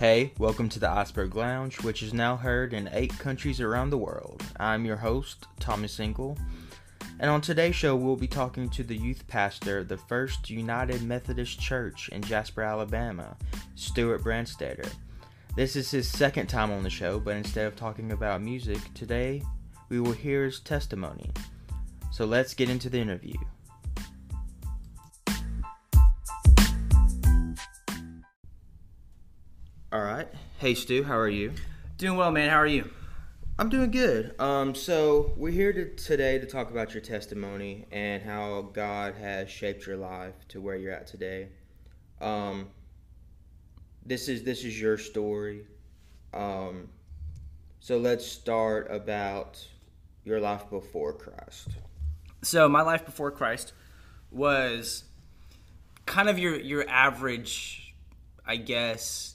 Hey, welcome to the Iceberg Lounge, which is now heard in 8 countries around the world. I'm your host, Thomas Ingle, and on today's show, we'll be talking to the youth pastor of the First United Methodist Church in Jasper, Alabama, Stuart Branstetter. This is his second time on the show, but instead of talking about music, today we will hear his testimony. So let's get into the interview. All right. Hey, Stu, how are you? Doing well, man. How are you? I'm doing good. So we're here today to talk about your testimony and how God has shaped your life to where you're at today. This is your story. So let's start about your life before Christ. So my life before Christ was kind of your average, I guess,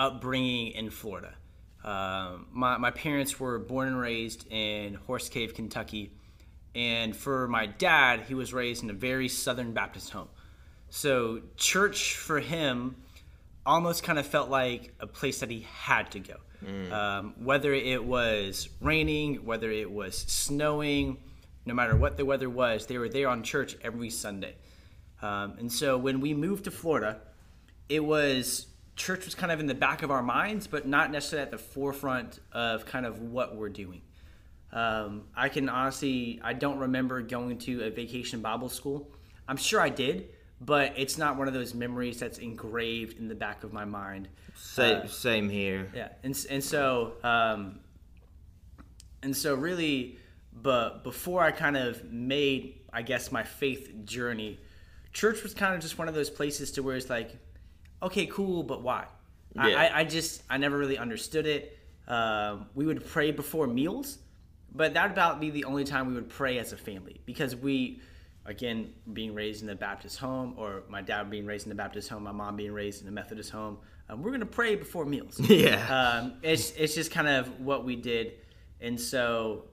upbringing in Florida. My parents were born and raised in Horse Cave, Kentucky, and for my dad, he was raised in a very Southern Baptist home. So church for him almost kind of felt like a place that he had to go. Whether it was raining, whether it was snowing, no matter what the weather was, they were there on church every Sunday. And so when we moved to Florida, church was kind of in the back of our minds, but not necessarily at the forefront of kind of what we're doing. I don't remember going to a vacation Bible school. I'm sure I did, but it's not one of those memories that's engraved in the back of my mind. Same here. Yeah, and so really, but before I kind of made, I guess, my faith journey, church was kind of just one of those places to where it's like, okay, cool, but why? Yeah. I never really understood it. We would pray before meals, but that would about be the only time we would pray as a family, because we, again, being raised in the Baptist home, or my dad being raised in the Baptist home, my mom being raised in the Methodist home, we're going to pray before meals. Yeah. It's just kind of what we did. And so,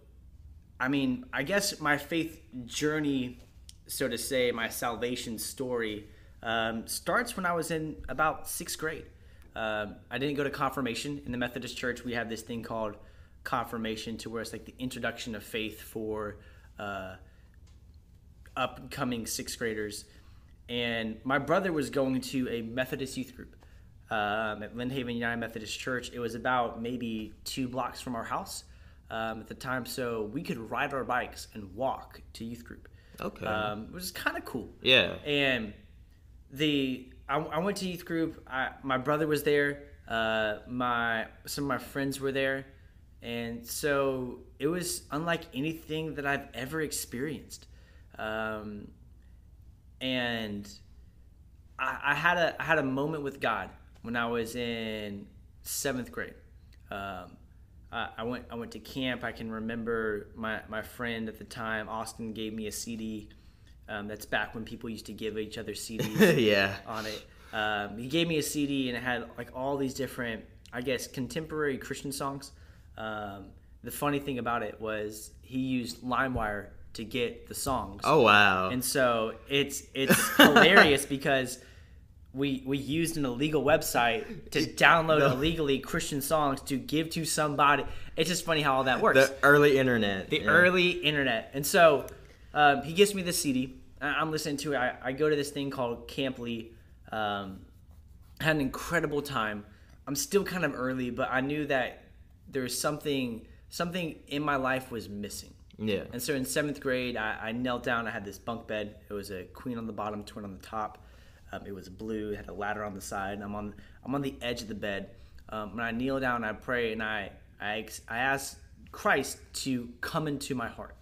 I mean, I guess my faith journey, so to say, my salvation story, starts when I was in about 6th grade. I didn't go to confirmation. In the Methodist Church, we have this thing called confirmation, to where it's like the introduction of faith for upcoming 6th graders. And my brother was going to a Methodist youth group at Lynn Haven United Methodist Church. It was about maybe 2 blocks from our house at the time, so we could ride our bikes and walk to youth group. Okay. Which is kind of cool. Yeah. And I went to youth group. My brother was there. Some of my friends were there, and so it was unlike anything that I've ever experienced. And I had a moment with God when I was in 7th grade. I went to camp. I can remember my friend at the time, Austin, gave me a CD. That's back when people used to give each other CDs yeah. on it. He gave me a CD, and it had like all these different, I guess, contemporary Christian songs. The funny thing about it was he used LimeWire to get the songs. Oh, wow. And so it's hilarious because we used an illegal website to download illegally Christian songs to give to somebody. It's just funny how all that works. The early internet. And so... he gives me this CD. I'm listening to it. I go to this thing called Camp Lee. Had an incredible time. I'm still kind of early, but I knew that there was something in my life was missing. Yeah. And so in 7th grade, I knelt down. I had this bunk bed. It was a queen on the bottom, twin on the top. It was blue. It had a ladder on the side. And I'm on the edge of the bed. And I kneel down, and I pray, and I ask Christ to come into my heart.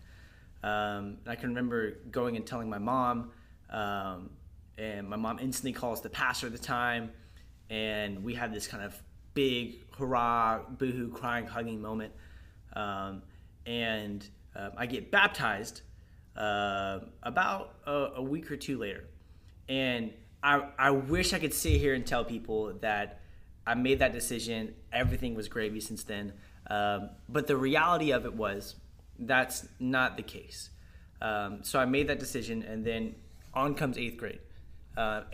I can remember going and telling my mom, and my mom instantly calls the pastor at the time, and we had this kind of big hurrah, boohoo, crying, hugging moment. I get baptized about a week or 2 later, and I wish I could sit here and tell people that I made that decision. Everything was gravy since then, but the reality of it was, that's not the case. So I made that decision, and then on comes 8th grade. I'm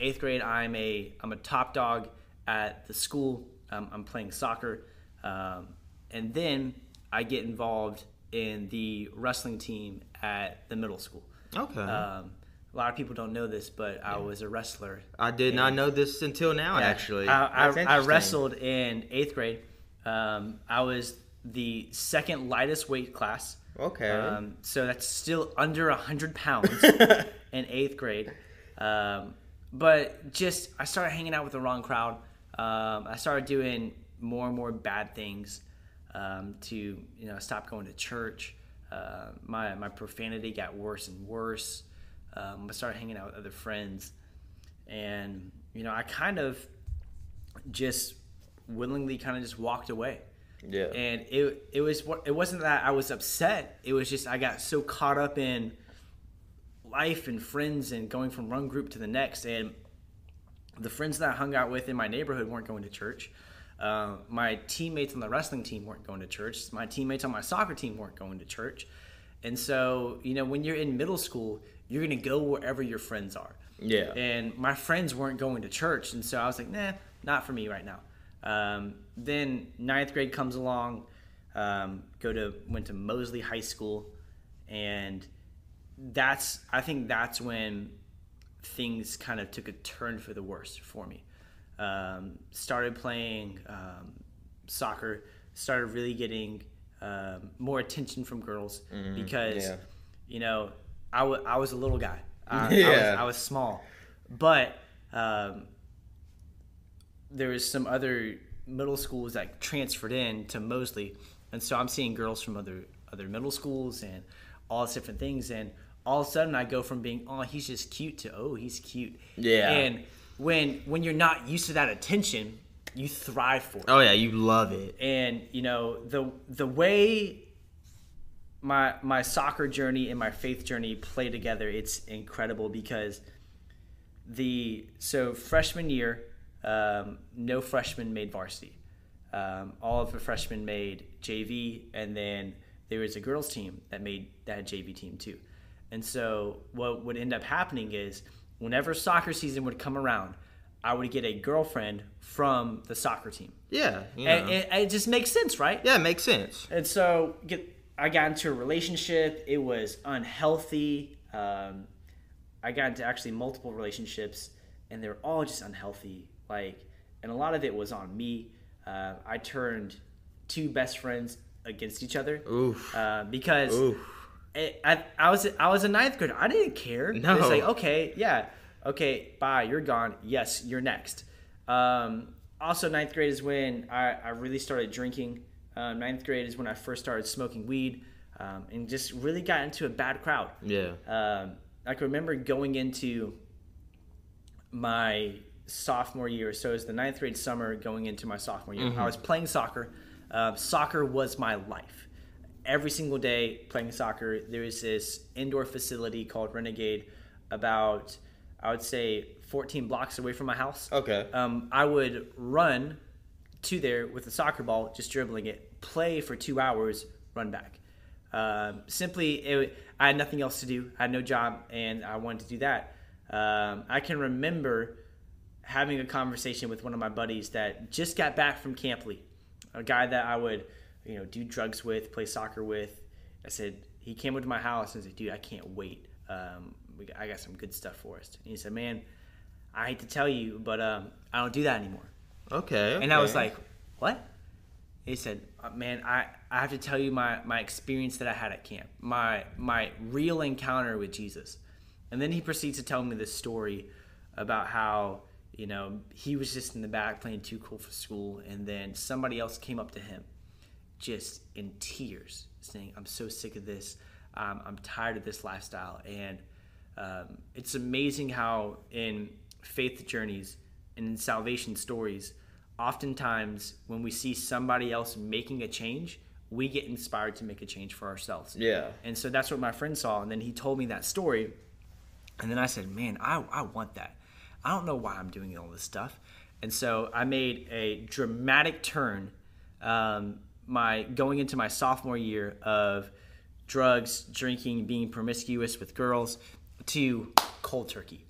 a top dog at the school. I'm playing soccer. And then I get involved in the wrestling team at the middle school. Okay. A lot of people don't know this, but I was a wrestler. I did not know this until now, actually. I wrestled in 8th grade. I was the second lightest weight class. Okay. So that's still under 100 pounds in 8th grade. But just, I started hanging out with the wrong crowd. I started doing more and more bad things to, stop going to church. My profanity got worse and worse. I started hanging out with other friends. And, I kind of just willingly just walked away. Yeah. And it wasn't that I was upset. It was just I got so caught up in life and friends and going from one group to the next. And the friends that I hung out with in my neighborhood weren't going to church. My teammates on the wrestling team weren't going to church. My teammates on my soccer team weren't going to church. And so, when you're in middle school, you're going to go wherever your friends are. Yeah. And my friends weren't going to church. And so I was like, nah, not for me right now. Then 9th grade comes along, went to Mosley High School, and I think that's when things kind of took a turn for the worse for me. Started playing soccer, started really getting more attention from girls because, I was a little guy. I was small, but there was some other middle schools that transferred in to Mosley, and so I'm seeing girls from other middle schools and all these different things, and all of a sudden I go from being, oh, he's just cute, to, oh, he's cute. Yeah. And when you're not used to that attention, you thrive for it. Oh yeah, you love it. And the way my soccer journey and my faith journey play together, it's incredible, because freshman year, no freshmen made varsity. All of the freshmen made JV, and then there was a girls team that had JV team too. And so what would end up happening is whenever soccer season would come around, I would get a girlfriend from the soccer team. Yeah. And it just makes sense, right? Yeah, it makes sense. And so I got into a relationship. It was unhealthy. I got into actually multiple relationships, and they were all just unhealthy. And a lot of it was on me. I turned two best friends against each other. Oof. Because I was a 9th grader. I didn't care. No. It's like, okay, bye, you're gone. Yes, you're next. Also, 9th grade is when I really started drinking. 9th grade is when I first started smoking weed, and just really got into a bad crowd. Yeah. I can remember going into my sophomore year, so it was the 9th grade summer going into my sophomore year. I was playing soccer. Soccer was my life. Every single day playing soccer. There was this indoor facility called Renegade, about, I would say, 14 blocks away from my house. Okay. I would run to there with a soccer ball, just dribbling it, play for 2 hours, run back. I had nothing else to do. I had no job, and I wanted to do that. I can remember having a conversation with one of my buddies that just got back from Camp Lee, a guy that I would, do drugs with, play soccer with. I said, he came up to my house and said, dude, I can't wait. I got some good stuff for us. And he said, man, I hate to tell you, but I don't do that anymore. Okay. And I was like, what? He said, man, I have to tell you my experience that I had at camp, my real encounter with Jesus. And then he proceeds to tell me this story about how, he was just in the back playing Too Cool for School, and then somebody else came up to him just in tears saying, I'm so sick of this. I'm tired of this lifestyle. And it's amazing how in faith journeys and in salvation stories, oftentimes when we see somebody else making a change, we get inspired to make a change for ourselves. Yeah. And so that's what my friend saw. And then he told me that story. And then I said, man, I want that. I don't know why I'm doing all this stuff. And so I made a dramatic turn going into my sophomore year of drugs, drinking, being promiscuous with girls, to cold turkey.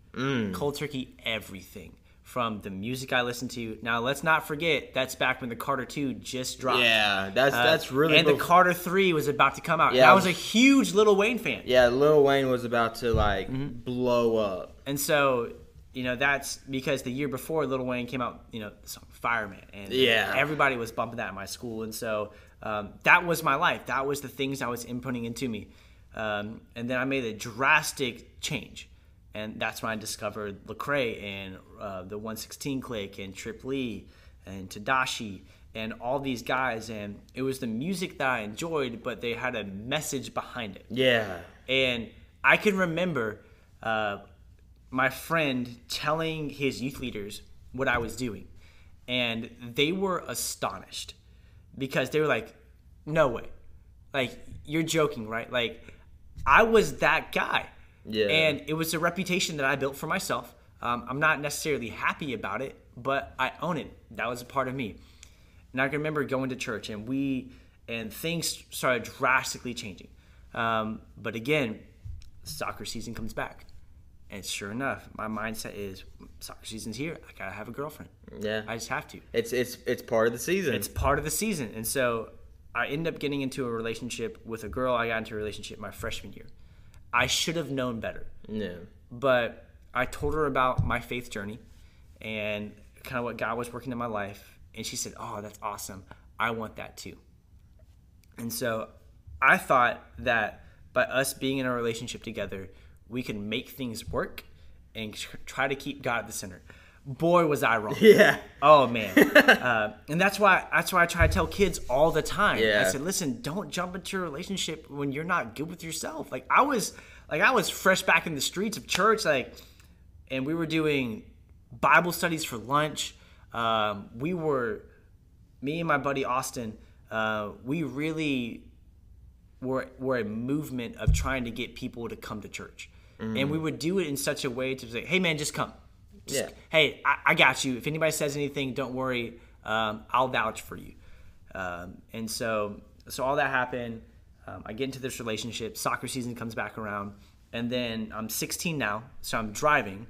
Cold turkey everything. from the music I listen to. Now, let's not forget, that's back when the Carter 2 just dropped. Yeah, that's really cool. And the Carter 3 was about to come out. Yeah, and I was a huge Lil Wayne fan. Yeah, Lil Wayne was about to, blow up. And so, that's because the year before Lil Wayne came out, the song Fireman. And everybody was bumping that in my school. And so that was my life. That was the things I was inputting into me. And then I made a drastic change. And that's when I discovered Lecrae and the 116 Click and Trip Lee and Tadashi and all these guys. And it was the music that I enjoyed, but they had a message behind it. Yeah. And I can remember my friend telling his youth leaders what I was doing. And they were astonished because they were like, no way. Like, you're joking, right? Like, I was that guy. Yeah. And it was a reputation that I built for myself. I'm not necessarily happy about it, but I own it. That was a part of me. And I can remember going to church, and things started drastically changing. But again, soccer season comes back. And sure enough, my mindset is soccer season's here. I gotta have a girlfriend. Yeah. I just have to. It's part of the season. It's part of the season. And so I ended up getting into a relationship with a girl. I got into a relationship my freshman year. I should have known better. Yeah. But I told her about my faith journey and kind of what God was working in my life. And she said, oh, that's awesome. I want that too. And so I thought that by us being in a relationship together, we could make things work and try to keep God at the center. Boy, was I wrong. Yeah. Oh, man. And that's why I try to tell kids all the time. Yeah. I said, listen, don't jump into a relationship when you're not good with yourself. I was fresh back in the streets of church, and we were doing Bible studies for lunch. Me and my buddy Austin, we really were a movement of trying to get people to come to church. Mm. And we would do it in such a way to say, hey, man, just come. Hey, I got you. If anybody says anything, don't worry. I'll vouch for you. And so all that happened. I get into this relationship. Soccer season comes back around. And then I'm 16 now, so I'm driving.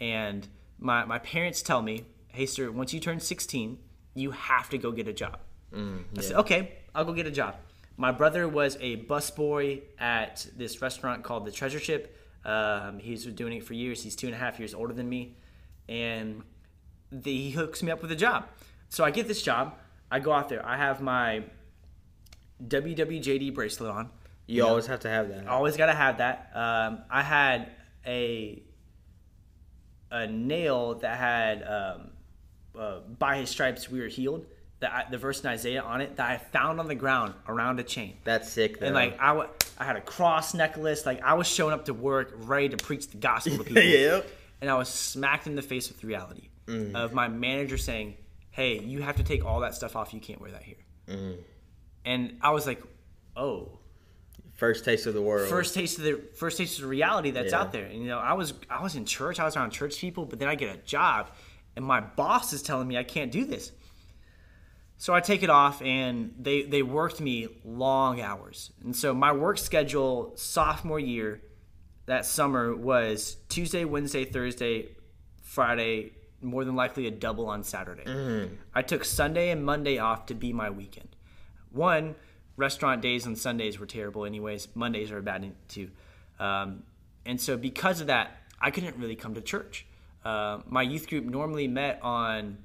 And my parents tell me, hey, sir, once you turn 16, you have to go get a job. I said, okay, I'll go get a job. My brother was a busboy at this restaurant called The Treasure Ship. He's been doing it for years. He's 2.5 years older than me. And he hooks me up with a job. So I get this job. I go out there. I have my WWJD bracelet on. You always have to have that. Always got to have that. I had a nail that had, by his stripes we are healed. The verse in Isaiah on it that I found on the ground around a chain. That's sick, though. And I had a cross necklace. I was showing up to work ready to preach the gospel to people. Yep. And I was smacked in the face with reality of my manager saying, hey, you have to take all that stuff off. You can't wear that here. Mm. And I was like, oh. First taste of the world. First taste of the reality that's out there. And, I was in church. I was around church people. But then I get a job. And my boss is telling me I can't do this. So I take it off, and they worked me long hours. And so my work schedule sophomore year that summer was Tuesday, Wednesday, Thursday, Friday, more than likely a double on Saturday. Mm. I took Sunday and Monday off to be my weekend. One, restaurant days on Sundays were terrible anyways. Mondays are bad too. And so because of that, I couldn't really come to church. My youth group normally met on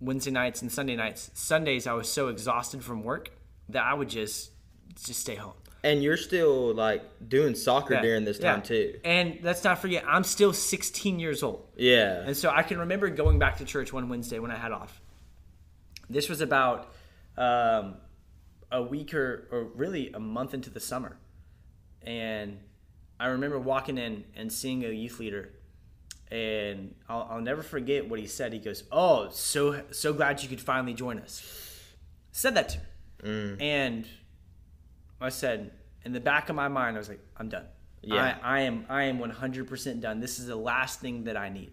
Wednesday nights and Sunday nights. Sundays, I was so exhausted from work that I would just stay home. And you're still, doing soccer during this time, too. And let's not forget, I'm still 16 years old. Yeah. And so I can remember going back to church one Wednesday when I had off. This was about a week or really a month into the summer. And I remember walking in and seeing a youth leader. And I'll never forget what he said. He goes, oh, so glad you could finally join us. Said that to me. Mm. And I said, in the back of my mind, I was like, I'm done. Yeah. I am 100% done. This is the last thing that I need.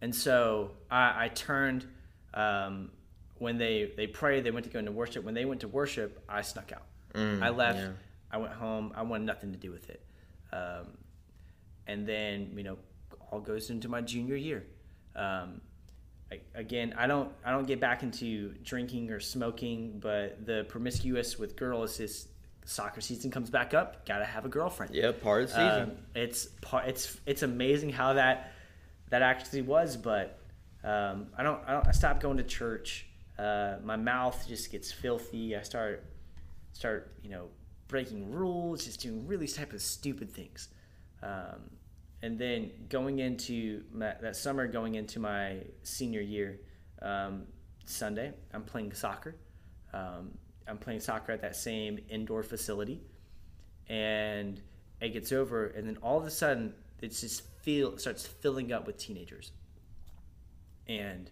And so I turned. When they prayed, they went to go into worship. When they went to worship, I snuck out. I left. Yeah. I went home. I wanted nothing to do with it. And then, all goes into my junior year. I don't get back into drinking or smoking, but the promiscuous with girls is soccer season comes back up. Gotta have a girlfriend. Yeah, part of the season. It's amazing how that actually was, but I stopped going to church. My mouth just gets filthy. I start breaking rules, just doing really type of stupid things. And then going into that summer, going into my senior year, Sunday, I'm playing soccer. I'm playing soccer at that same indoor facility, and it gets over, and then all of a sudden, it starts filling up with teenagers. And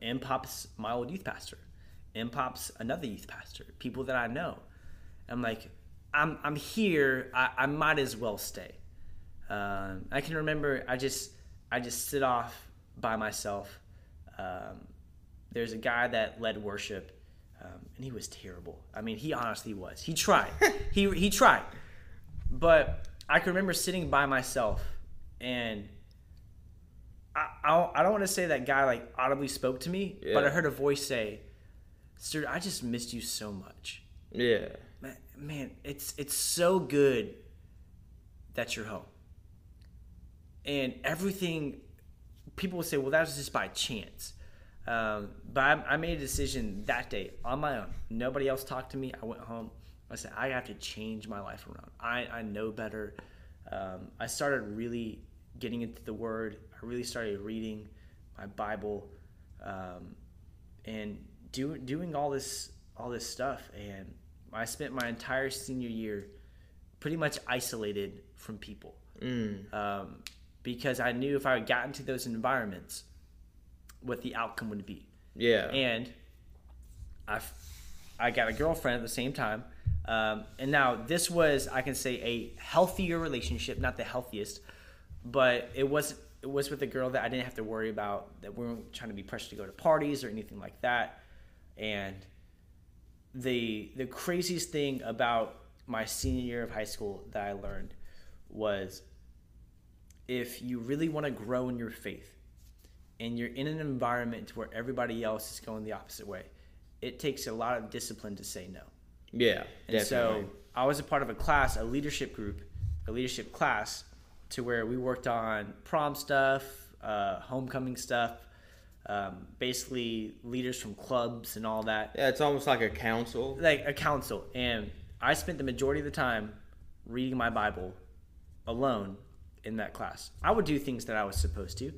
in pops my old youth pastor, in pops another youth pastor, people that I know. I'm like, I'm here. I might as well stay. I can remember I just sit off by myself. There's a guy that led worship, and he was terrible. I mean, he honestly was. He tried. he tried. But I can remember sitting by myself, and I don't want to say that guy like audibly spoke to me, yeah. But I heard a voice say, "Sir, I just missed you so much." Yeah. Man, it's so good that you're home. And everything, people will say, well, that was just by chance. But I made a decision that day on my own. Nobody else talked to me. I went home. I said, I have to change my life around. I know better. I started really getting into the Word. I really started reading my Bible, and doing all this stuff. And I spent my entire senior year pretty much isolated from people. Because I knew if I got into those environments, what the outcome would be. Yeah. And I got a girlfriend at the same time. And now this was, I can say, a healthier relationship, not the healthiest, but it was with a girl that I didn't have to worry about, that we weren't trying to be pressured to go to parties or anything like that. And the craziest thing about my senior year of high school that I learned was, if you really want to grow in your faith and you're in an environment where everybody else is going the opposite way, it takes a lot of discipline to say no. Yeah, and definitely. So I was a part of a class, a leadership group, a leadership class, to where we worked on prom stuff, homecoming stuff, basically leaders from clubs and all that. Yeah, it's almost like a council. Like a council. And I spent the majority of the time reading my Bible alone in that class. I would do things that I was supposed to,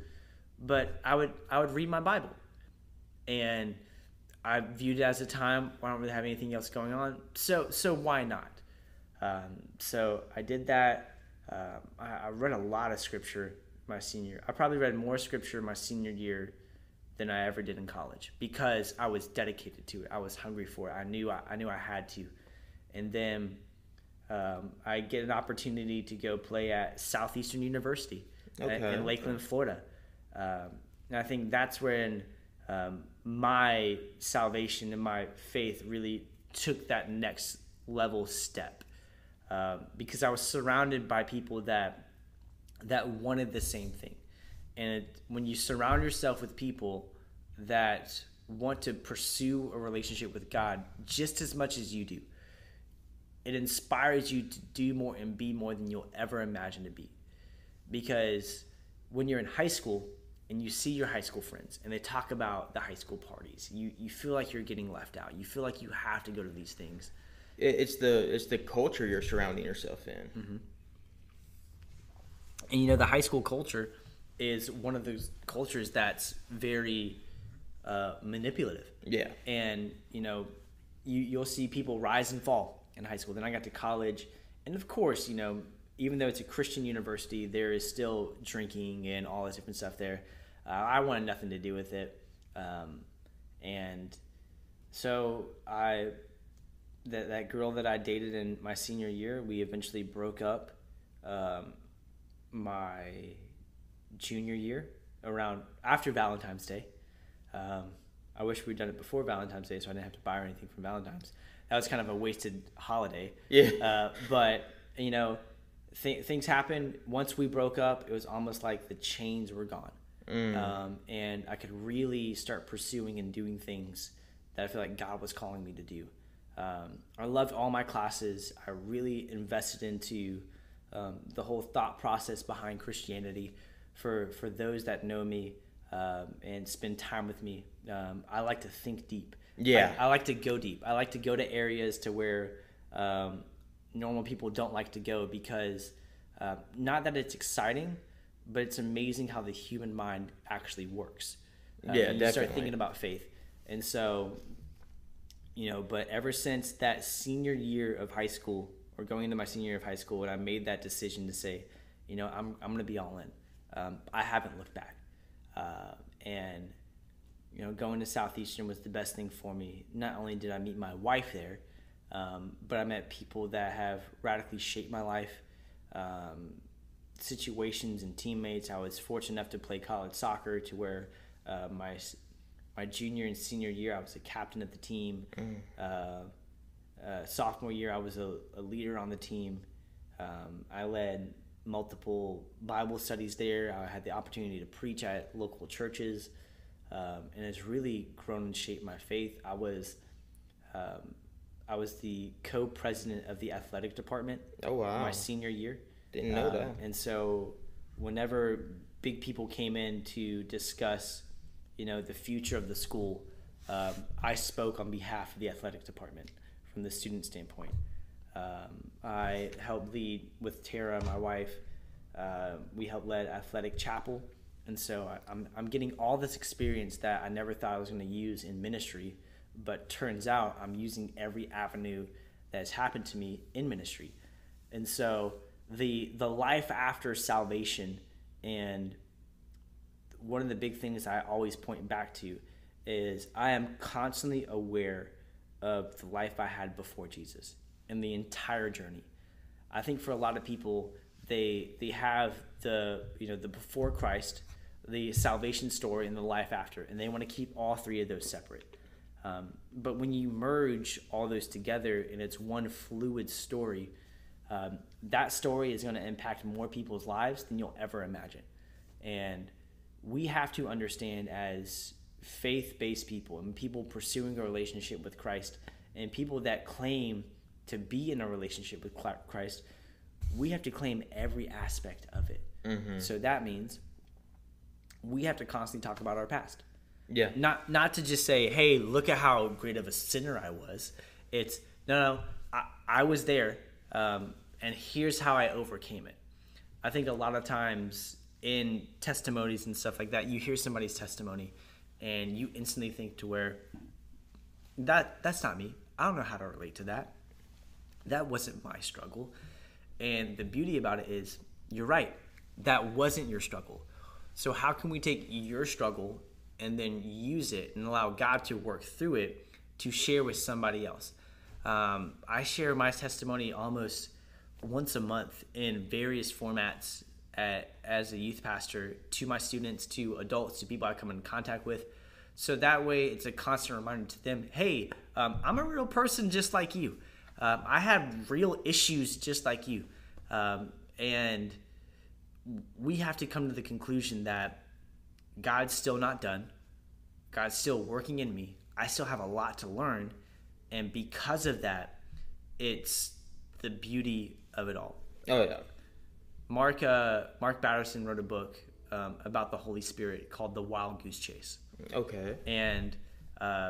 but I would read my Bible, and I viewed it as a time where I don't really have anything else going on, so why not? So I did that. I read a lot of scripture my senior year. I probably read more scripture my senior year than I ever did in college, because I was dedicated to it. I was hungry for it. I knew I had to. And then I get an opportunity to go play at Southeastern University in Lakeland, Florida. And I think that's when my salvation and my faith really took that next level step, because I was surrounded by people that wanted the same thing. And when you surround yourself with people that want to pursue a relationship with God just as much as you do, it inspires you to do more and be more than you'll ever imagine to be. Because when you're in high school and you see your high school friends and they talk about the high school parties, you feel like you're getting left out. You feel like you have to go to these things. It's the culture you're surrounding yourself in. Mm-hmm. And the high school culture is one of those cultures that's very manipulative. Yeah. And you'll see people rise and fall in high school. Then I got to college, and of course, even though it's a Christian university, there is still drinking and all this different stuff there. I wanted nothing to do with it, and so that girl that I dated in my senior year, we eventually broke up my junior year around after Valentine's Day. I wish we'd done it before Valentine's Day, so I didn't have to buy her anything for Valentine's. That was kind of a wasted holiday. Yeah. But things happened. Once we broke up, it was almost like the chains were gone. And I could really start pursuing and doing things that I feel like God was calling me to do. I loved all my classes. I really invested into the whole thought process behind Christianity. For those that know me and spend time with me, I like to think deep. Yeah. I like to go deep. I like to go to areas to where normal people don't like to go, because not that it's exciting, but it's amazing how the human mind actually works. You start thinking about faith. And so, you know, but ever since that senior year of high school, or going into my senior year of high school, when I made that decision to say, you know, I'm going to be all in, I haven't looked back. And, you know, going to Southeastern was the best thing for me. Not only did I meet my wife there, but I met people that have radically shaped my life, situations and teammates. I was fortunate enough to play college soccer to where my junior and senior year, I was a captain of the team. Sophomore year, I was a leader on the team. I led multiple Bible studies there. I had the opportunity to preach at local churches, and it's really grown and shaped my faith. I was the co-president of the athletic department. Oh, wow. My senior year. Didn't know that. And so whenever big people came in to discuss, you know, the future of the school, I spoke on behalf of the athletic department from the student standpoint. I helped lead with Tara, my wife. We helped lead athletic chapel. And so I'm getting all this experience that I never thought I was going to use in ministry, but turns out I'm using every avenue that has happened to me in ministry. And so the life after salvation, and one of the big things I always point back to is I am constantly aware of the life I had before Jesus and the entire journey. I think for a lot of people, they have the before Christ, the salvation story, and the life after, and they want to keep all three of those separate. But when you merge all those together and it's one fluid story, that story is going to impact more people's lives than you'll ever imagine. And we have to understand, as faith-based people and people pursuing a relationship with Christ and people that claim to be in a relationship with Christ, we have to claim every aspect of it. Mm-hmm. So that means we have to constantly talk about our past. Yeah. Not to just say, hey, look at how great of a sinner I was. It's, no, I was there, and here's how I overcame it. I think a lot of times in testimonies and stuff like that, you hear somebody's testimony and you instantly think to where, that's not me. I don't know how to relate to that. That wasn't my struggle. And the beauty about it is, you're right, that wasn't your struggle. So how can we take your struggle and then use it and allow God to work through it to share with somebody else? I share my testimony almost once a month in various formats as a youth pastor, to my students, to adults, to people I come in contact with. So that way it's a constant reminder to them, hey, I'm a real person just like you. I have real issues just like you. And we have to come to the conclusion that God's still not done. God's still working in me. I still have a lot to learn. And because of that, it's the beauty of it all. Oh, yeah. Mark Batterson wrote a book about the Holy Spirit called The Wild Goose Chase. Okay. And I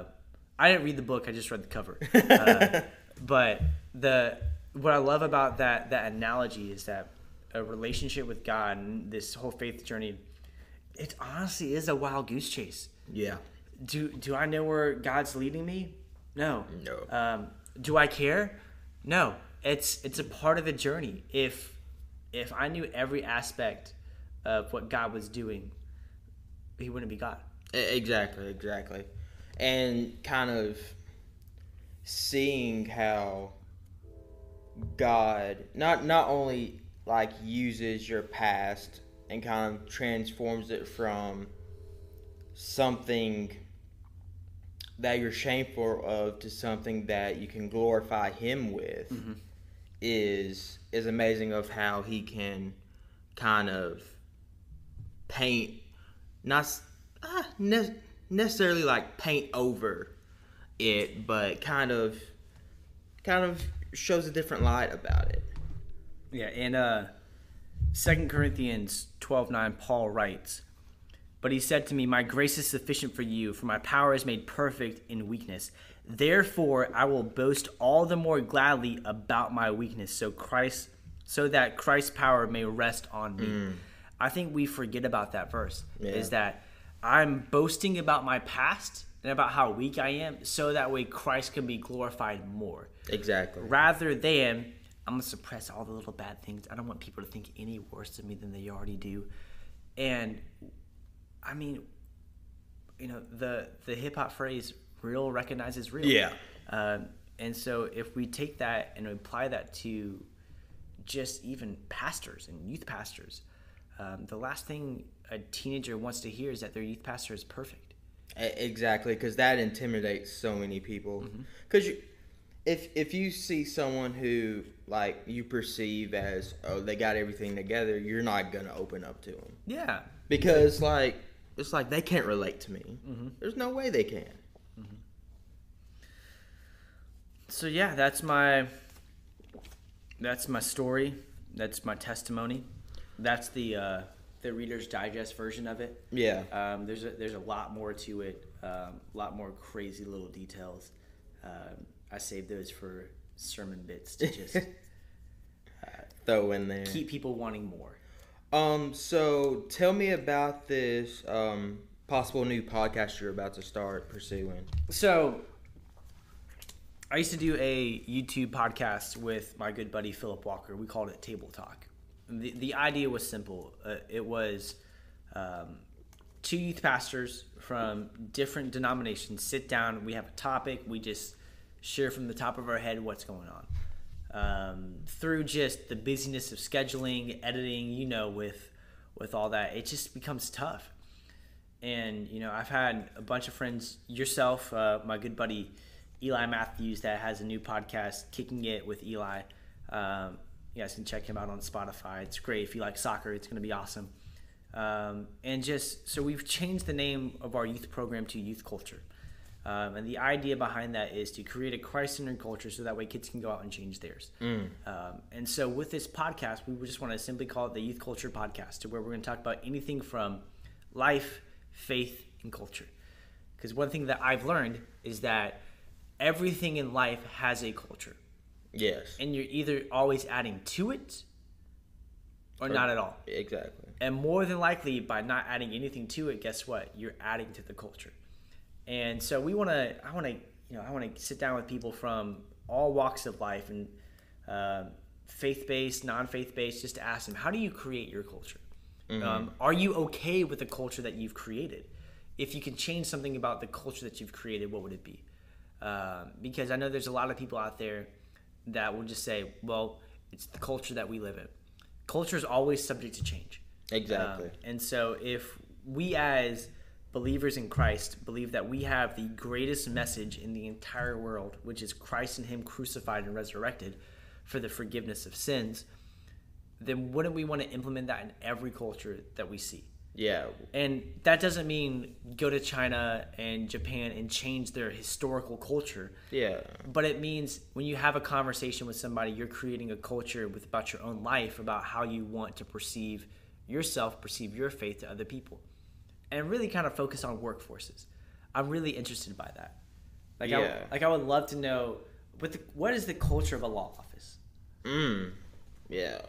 didn't read the book. I just read the cover. But what I love about that analogy is that a relationship with God and this whole faith journey, it honestly is a wild goose chase. Yeah. Do I know where God's leading me? No. Do I care? No. It's a part of the journey. If I knew every aspect of what God was doing, He wouldn't be God. Exactly. And kind of seeing how God not only like uses your past and kind of transforms it from something that you're shameful of to something that you can glorify Him with. Mm-hmm. is amazing of how he can kind of paint, not necessarily like paint over it, but kind of shows a different light about it. Yeah, and 2 Corinthians 12:9, Paul writes, "But he said to me, my grace is sufficient for you, for my power is made perfect in weakness. Therefore, I will boast all the more gladly about my weakness, so that Christ's power may rest on me." I think we forget about that verse, is that I'm boasting about my past and about how weak I am, so that way Christ can be glorified more. Exactly. Rather than, I'm going to suppress all the little bad things. I don't want people to think any worse of me than they already do. And, I mean, you know, the hip-hop phrase, real recognizes real. Yeah. And so if we take that and apply that to just even pastors and youth pastors, the last thing a teenager wants to hear is that their youth pastor is perfect. Exactly, because that intimidates so many people. Because if you see someone who, like, you perceive as, oh, they got everything together, you're not going to open up to them. Yeah. Because, like, it's like they can't relate to me. There's no way they can. So, yeah, that's my story. That's my testimony. That's the Reader's Digest version of it. Yeah. There's a lot more to it, a lot more crazy little details. I saved those for sermon bits to just throw in there. Keep people wanting more. So tell me about this possible new podcast you're about to start pursuing. So I used to do a YouTube podcast with my good buddy Phillip Walker. We called it Table Talk. The idea was simple. It was two youth pastors from different denominations sit down. We have a topic. We just share from the top of our head what's going on. Through just the busyness of scheduling, editing, you know, with all that, it just becomes tough. And, you know, I've had a bunch of friends, yourself, my good buddy Eli Matthews, that has a new podcast, Kicking It with Eli. You guys can check him out on Spotify. It's great. If you like soccer, it's going to be awesome. And just, so we've changed the name of our youth program to Youth Culture. And the idea behind that is to create a Christ-centered culture so that way kids can go out and change theirs. And so with this podcast, we just want to simply call it the Youth Culture Podcast, to where we're going to talk about anything from life, faith, and culture. Because one thing that I've learned is that everything in life has a culture. Yes. And you're either always adding to it or not at all. Exactly. And more than likely, by not adding anything to it, guess what? You're adding to the culture. And so I want to sit down with people from all walks of life and faith-based, non-faith-based, just to ask them, how do you create your culture? Are you okay with the culture that you've created? If you can change something about the culture that you've created, what would it be? Because I know there's a lot of people out there that will just say, well, it's the culture that we live in. Culture is always subject to change. Exactly. And so if we as believers in Christ believe that we have the greatest message in the entire world, which is Christ and Him crucified and resurrected for the forgiveness of sins, then wouldn't we want to implement that in every culture that we see? Yeah. And that doesn't mean go to China and Japan and change their historical culture. Yeah. But it means when you have a conversation with somebody, you're creating a culture about your own life, about how you want to perceive yourself, perceive your faith to other people. And really kind of focus on workforces. I'm really interested by that. I would love to know, what is the culture of a law office? Yeah.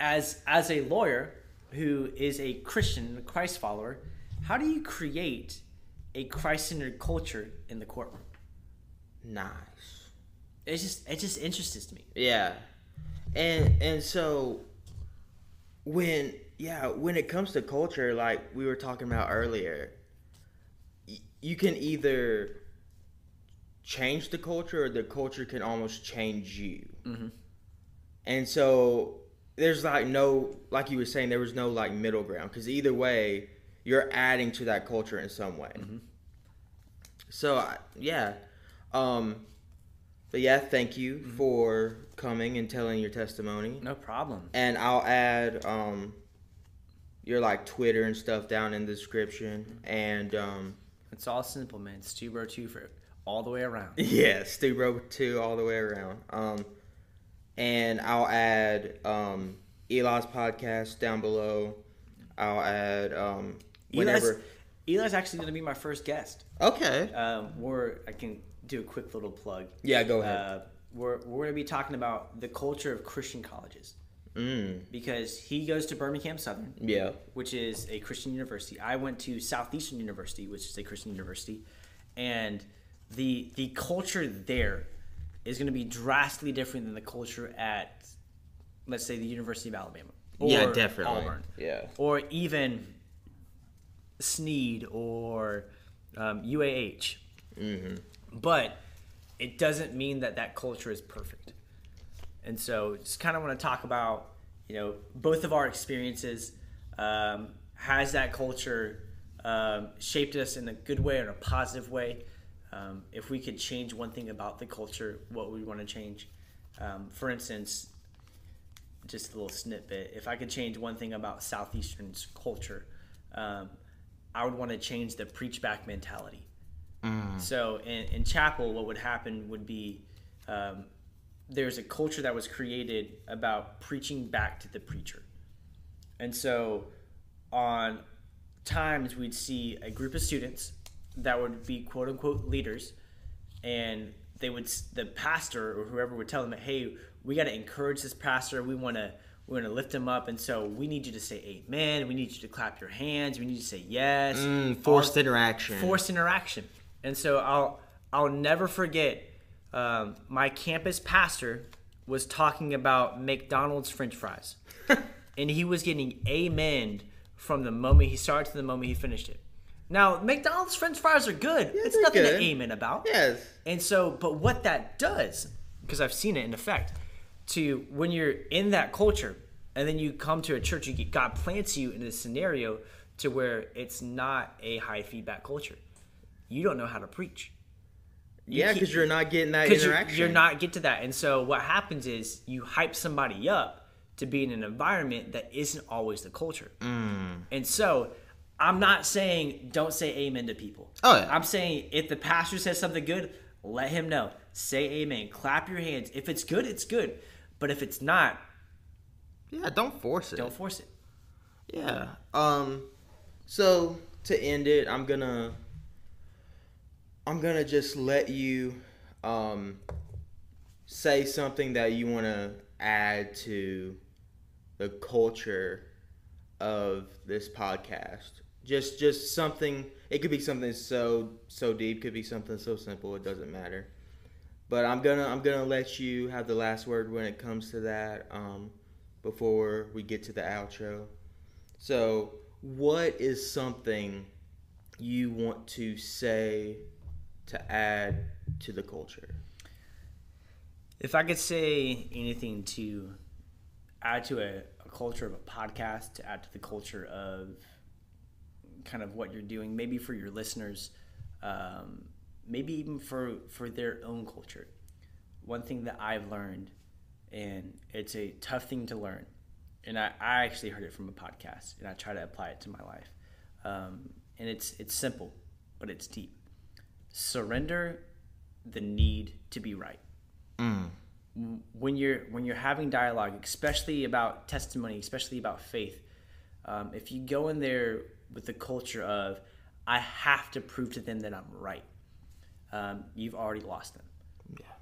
As a lawyer who is a Christian, a Christ follower, how do you create a Christ-centered culture in the courtroom? Nice. It just interests me. Yeah. And so when it comes to culture, like we were talking about earlier, you can either change the culture or the culture can almost change you. And so there's like no, like you were saying, there was no like middle ground, because either way you're adding to that culture in some way. So But yeah, thank you for coming and telling your testimony. No problem. And I'll add your like Twitter and stuff down in the description. And it's all simple, man. StuBro2 for all the way around. Yeah, StuBro2 all the way around. And I'll add Eli's podcast down below. I'll add whenever. Eli's actually going to be my first guest. Okay. I can do a quick little plug. Yeah, go ahead. We're going to be talking about the culture of Christian colleges. Because he goes to Birmingham Southern, which is a Christian university. I went to Southeastern University, which is a Christian university. And the culture there is going to be drastically different than the culture at, let's say, the University of Alabama. Or Auburn. Yeah. Or even Sneed or UAH. But it doesn't mean that that culture is perfect. And so just kind of want to talk about, you know, both of our experiences. Has that culture shaped us in a good way or in a positive way? If we could change one thing about the culture, what would we want to change? For instance, just a little snippet. If I could change one thing about Southeastern's culture, I would want to change the preach back mentality. So in chapel, what would happen would be there's a culture that was created about preaching back to the preacher. And so on times we'd see a group of students that would be quote unquote leaders, and the pastor or whoever would tell them, hey, we got to encourage this pastor. We're going to lift him up. And so we need you to say amen. We need you to clap your hands. We need you to say yes. Forced interaction. And so I'll never forget my campus pastor was talking about McDonald's French fries. And he was getting amened from the moment he started to the moment he finished it. Now, McDonald's French fries are good. Yeah, it's nothing good to amen about. Yes. And so, but what that does, because I've seen it in effect, to when you're in that culture and then you come to a church, God plants you in a scenario to where it's not a high feedback culture. You don't know how to preach. Yeah, because you're not getting that interaction. You're not get to that. And so what happens is you hype somebody up to be in an environment that isn't always the culture. And so I'm not saying don't say amen to people. Oh, yeah. I'm saying if the pastor says something good, let him know. Say amen. Clap your hands. If it's good, it's good. But if it's not, don't force it. Don't force it. Yeah. So to end it, I'm gonna just let you say something that you want to add to the culture of this podcast. Just something. It could be something so deep. Could be something so simple. It doesn't matter. But I'm gonna let you have the last word when it comes to that. Before we get to the outro. So, what is something you want to say? To add to the culture? If I could say anything to add to a culture of a podcast, to add to the culture of kind of what you're doing, maybe for your listeners, maybe even for their own culture. One thing that I've learned, and it's a tough thing to learn, and I actually heard it from a podcast, and I try to apply it to my life. And it's simple, but it's deep. Surrender the need to be right. When you're having dialogue, especially about testimony, especially about faith, if you go in there with the culture of I have to prove to them that I'm right, you've already lost them. Yeah.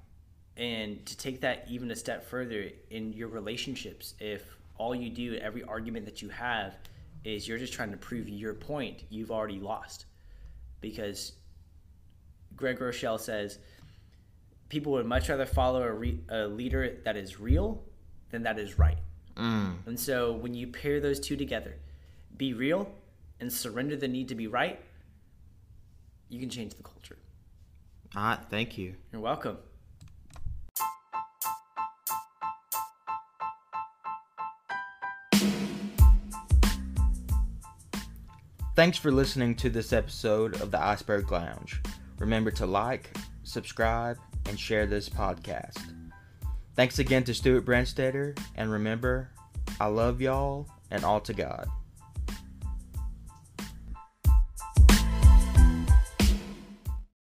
And to take that even a step further in your relationships, if all you do, every argument that you have, is you're just trying to prove your point, you've already lost. Because Greg Rochelle says, people would much rather follow a leader that is real than that is right. And so when you pair those two together, be real and surrender the need to be right, you can change the culture. All right, thank you. You're welcome. Thanks for listening to this episode of The Iceberg Lounge. Remember to like, subscribe, and share this podcast. Thanks again to Stuart Branstetter, and remember, I love y'all and all to God.